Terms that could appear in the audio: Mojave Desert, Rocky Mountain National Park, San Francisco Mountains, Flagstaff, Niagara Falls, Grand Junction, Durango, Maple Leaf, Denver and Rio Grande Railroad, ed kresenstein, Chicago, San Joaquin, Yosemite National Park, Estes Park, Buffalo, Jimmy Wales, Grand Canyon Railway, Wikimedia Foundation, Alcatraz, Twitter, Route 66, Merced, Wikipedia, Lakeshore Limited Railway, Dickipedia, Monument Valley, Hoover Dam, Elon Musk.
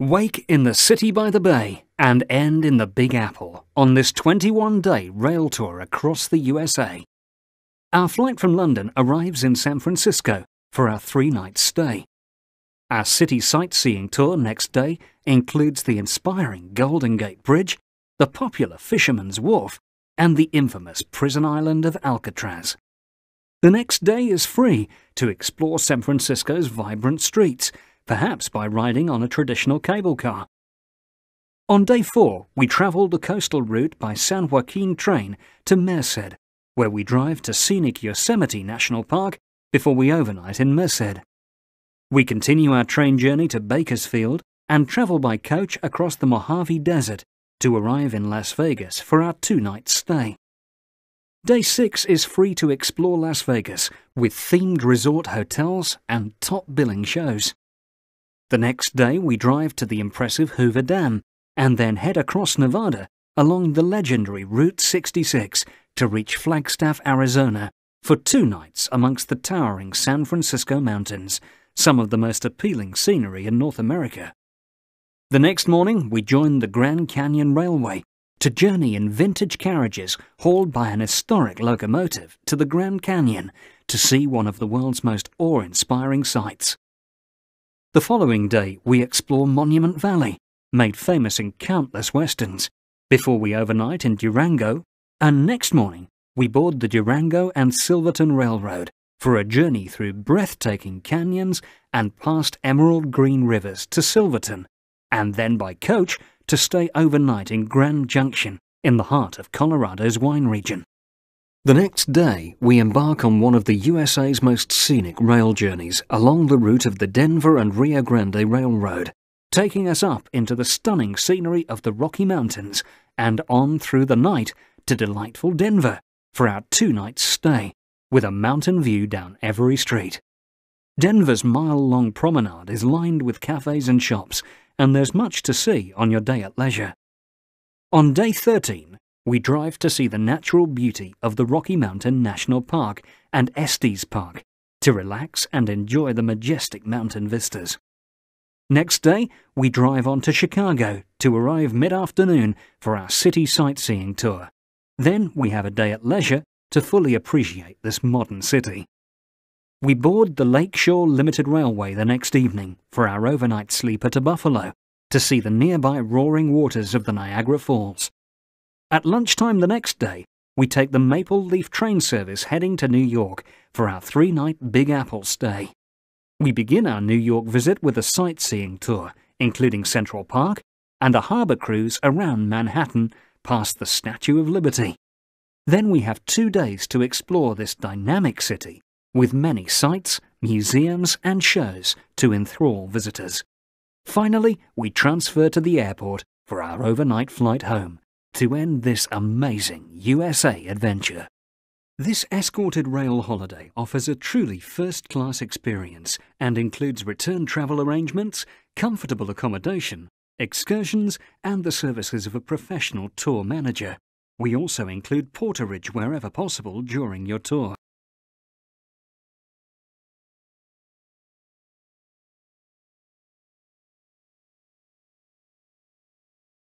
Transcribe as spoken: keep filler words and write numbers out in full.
Wake in the city by the bay and end in the Big Apple on this twenty-one day rail tour across the U S A. Our flight from London arrives in San Francisco for our three-night stay. Our city sightseeing tour next day includes the inspiring Golden Gate Bridge, the popular Fisherman's Wharf, and the infamous prison island of Alcatraz. The next day is free to explore San Francisco's vibrant streets, perhaps by riding on a traditional cable car. On day four, we travel the coastal route by San Joaquin train to Merced, where we drive to scenic Yosemite National Park before we overnight in Merced. We continue our train journey to Bakersfield and travel by coach across the Mojave Desert to arrive in Las Vegas for our two-night stay. Day six is free to explore Las Vegas with themed resort hotels and top billing shows. The next day we drive to the impressive Hoover Dam and then head across Nevada along the legendary Route sixty-six to reach Flagstaff, Arizona for two nights amongst the towering San Francisco Mountains, some of the most appealing scenery in North America. The next morning we join the Grand Canyon Railway to journey in vintage carriages hauled by an historic locomotive to the Grand Canyon to see one of the world's most awe-inspiring sights. The following day, we explore Monument Valley, made famous in countless westerns, before we overnight in Durango, and next morning, we board the Durango and Silverton Railroad for a journey through breathtaking canyons and past emerald green rivers to Silverton, and then by coach to stay overnight in Grand Junction in the heart of Colorado's wine region. The next day, we embark on one of the U S A's most scenic rail journeys along the route of the Denver and Rio Grande Railroad, taking us up into the stunning scenery of the Rocky Mountains and on through the night to delightful Denver for our two-night stay, with a mountain view down every street. Denver's mile-long promenade is lined with cafes and shops, and there's much to see on your day at leisure. On day thirteen, we drive to see the natural beauty of the Rocky Mountain National Park and Estes Park to relax and enjoy the majestic mountain vistas. Next day, we drive on to Chicago to arrive mid-afternoon for our city sightseeing tour. Then we have a day at leisure to fully appreciate this modern city. We board the Lakeshore Limited Railway the next evening for our overnight sleeper to Buffalo to see the nearby roaring waters of the Niagara Falls. At lunchtime the next day, we take the Maple Leaf train service heading to New York for our three-night Big Apple stay. We begin our New York visit with a sightseeing tour, including Central Park, and a harbor cruise around Manhattan past the Statue of Liberty. Then we have two days to explore this dynamic city, with many sights, museums, and shows to enthrall visitors. Finally, we transfer to the airport for our overnight flight home to end this amazing U S A adventure. This escorted rail holiday offers a truly first-class experience and includes return travel arrangements, comfortable accommodation, excursions, and the services of a professional tour manager. We also include porterage wherever possible during your tour.